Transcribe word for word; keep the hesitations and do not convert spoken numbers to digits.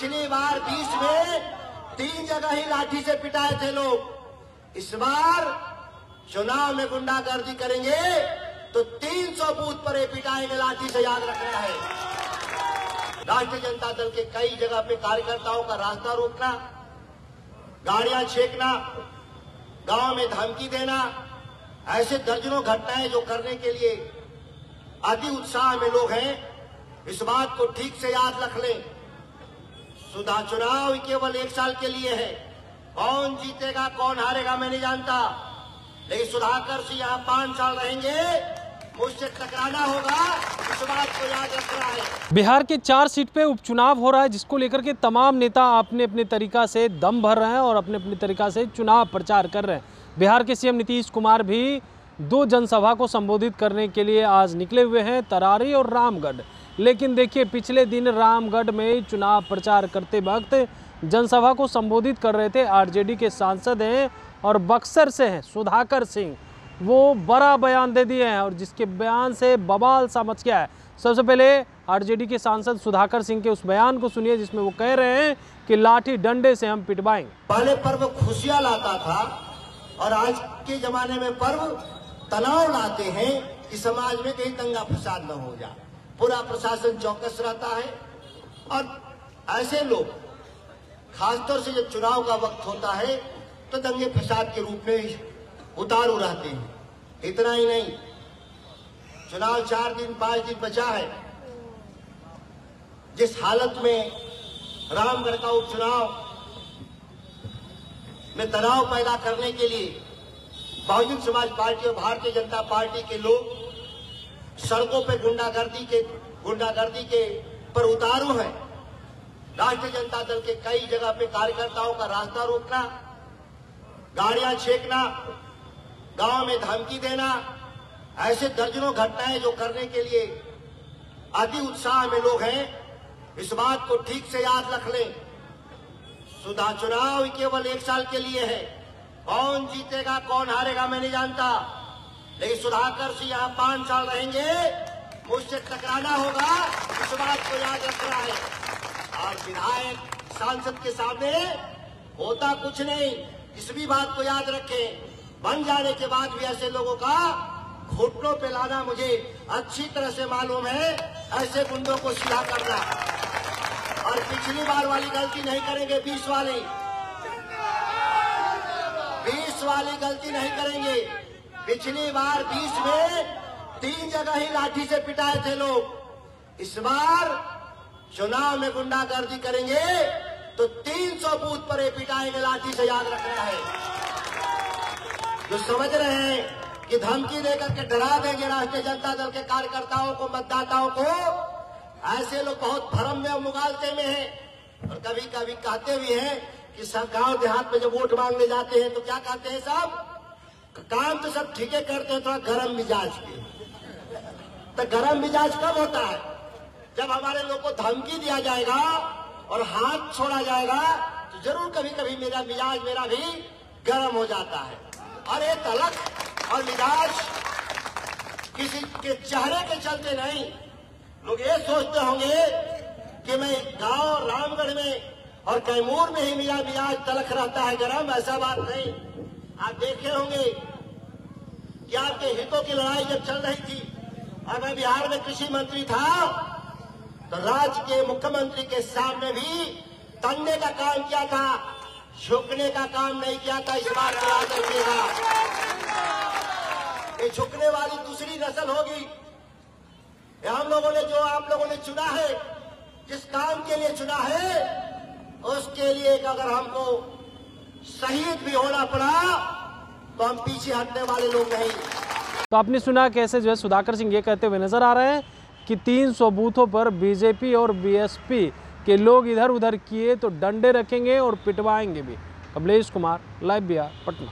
पिछली बार बीच में तीन जगह ही लाठी से पिटाए थे लोग। इस बार चुनाव में गुंडागर्दी करेंगे तो तीन सौ बूथ पर पिटाएंगे लाठी से, याद रखना है। राष्ट्रीय जनता दल के कई जगह पे कार्यकर्ताओं का रास्ता रोकना, गाड़ियां छेकना, गांव में धमकी देना, ऐसे दर्जनों घटनाएं जो करने के लिए अति उत्साह में लोग हैं, इस बात को ठीक से याद रख लें। सुधा चुनाव केवल एक साल के लिए है, कौन जीतेगा कौन हारेगा मैं नहीं जानता, लेकिन सुधाकर सिंह यहाँ पांच साल रहेंगे, मुझसे टकराना होगा, इस बात को याद रखना है। बिहार के चार सीट पे उपचुनाव हो रहा है, जिसको लेकर के तमाम नेता अपने अपने तरीका से दम भर रहे हैं और अपने अपने तरीका से चुनाव प्रचार कर रहे हैं। बिहार के सीएम नीतीश कुमार भी दो जनसभा को संबोधित करने के लिए आज निकले हुए हैं, तरारी और रामगढ़। लेकिन देखिए, पिछले दिन रामगढ़ में चुनाव प्रचार करते वक्त जनसभा को संबोधित कर रहे थे, आरजेडी के सांसद हैं और बक्सर से हैं सुधाकर सिंह, वो बड़ा बयान दे दिए हैं और जिसके बयान से बवाल सा मच गया है। सबसे पहले आरजेडी के सांसद सुधाकर सिंह के उस बयान को सुनिए, जिसमें वो कह रहे हैं कि लाठी डंडे से हम पिटवाएंगे। पहले पर्व खुशियाँ लाता था और आज के जमाने में पर्व तनाव लाते हैं कि समाज में कहीं दंगा फसाद न हो जाए। पूरा प्रशासन चौकस रहता है और ऐसे लोग खासतौर से जब चुनाव का वक्त होता है तो दंगे फसाद के रूप में उतारू रहते हैं। इतना ही नहीं, चुनाव चार दिन पांच दिन बचा है, जिस हालत में रामगढ़ का उपचुनाव में तनाव पैदा करने के लिए बहुजन समाज पार्टी और भारतीय जनता पार्टी के लोग सड़कों पर गुंडागर्दी के गुंडागर्दी के पर उतारू हैं। राष्ट्रीय जनता दल के कई जगह पे कार्यकर्ताओं का रास्ता रोकना, गाड़ियां छेकना, गांव में धमकी देना, ऐसे दर्जनों घटनाएं जो करने के लिए अति उत्साह में लोग हैं, इस बात को ठीक से याद रख लें। सुधा चुनाव केवल एक साल के लिए है, कौन जीतेगा कौन हारेगा मैं नहीं जानता, लेकिन सुधाकर सिंह यहाँ पांच साल रहेंगे, मुझसे टकराना होगा, इस बात को याद रखना है। और विधायक सांसद के सामने होता कुछ नहीं, इस भी बात को याद रखें। बन जाने के बाद भी ऐसे लोगों का घुटनों पे लाना मुझे अच्छी तरह से मालूम है, ऐसे गुंडों को सीधा करना, और पिछली बार वाली गलती नहीं करेंगे, बीस वाली बीस वाली गलती नहीं करेंगे। पिछली बार बीस में तीन जगह ही लाठी से पिटाए थे लोग। इस बार चुनाव में गुंडागर्दी करेंगे तो तीन सौ बूथ पर पिटाएंगे लाठी से, याद रखना है। जो समझ रहे हैं कि धमकी देकर के डरा देंगे राष्ट्रीय जनता दल के कार्यकर्ताओं को, मतदाताओं को, ऐसे लोग बहुत भ्रम में और मुगालते में हैं और कभी कभी कहते भी हैं कि सब गांव देहात में जब वोट मांगने जाते हैं तो क्या कहते हैं, सब काम तो सब ठीके करते हैं, थोड़ा गरम मिजाज के। तो गरम मिजाज कब होता है, जब हमारे लोग को धमकी दिया जाएगा और हाथ छोड़ा जाएगा, तो जरूर कभी कभी मेरा मिजाज मेरा भी गरम हो जाता है। और ये तलक और मिजाज किसी के चेहरे के चलते नहीं, लोग ये सोचते होंगे कि मैं गाँव रामगढ़ में और कैमूर में ही मिला मिजाज तलख रहता है गरम, ऐसा बात नहीं। आप देखे होंगे कि आपके हितों की लड़ाई जब चल रही थी और मैं बिहार में कृषि मंत्री था, तो राज्य के मुख्यमंत्री के सामने भी तंगने का काम किया था, झुकने का काम नहीं किया था। इस बार ये झुकने वाली दूसरी नस्ल होगी। हम लोगों ने जो आप लोगों ने चुना है, जिस काम के लिए चुना है, उसके लिए अगर हमको शहीद भी होना पड़ा तो हम पीछे हटने वाले लोग नहीं। तो आपने सुना कैसे जो है सुधाकर सिंह ये कहते हुए नजर आ रहे हैं कि तीन सौ बूथों पर बीजेपी और बीएसपी के लोग इधर उधर किए तो डंडे रखेंगे और पिटवाएंगे भी। कमलेश कुमार, लाइव बिहार, पटना।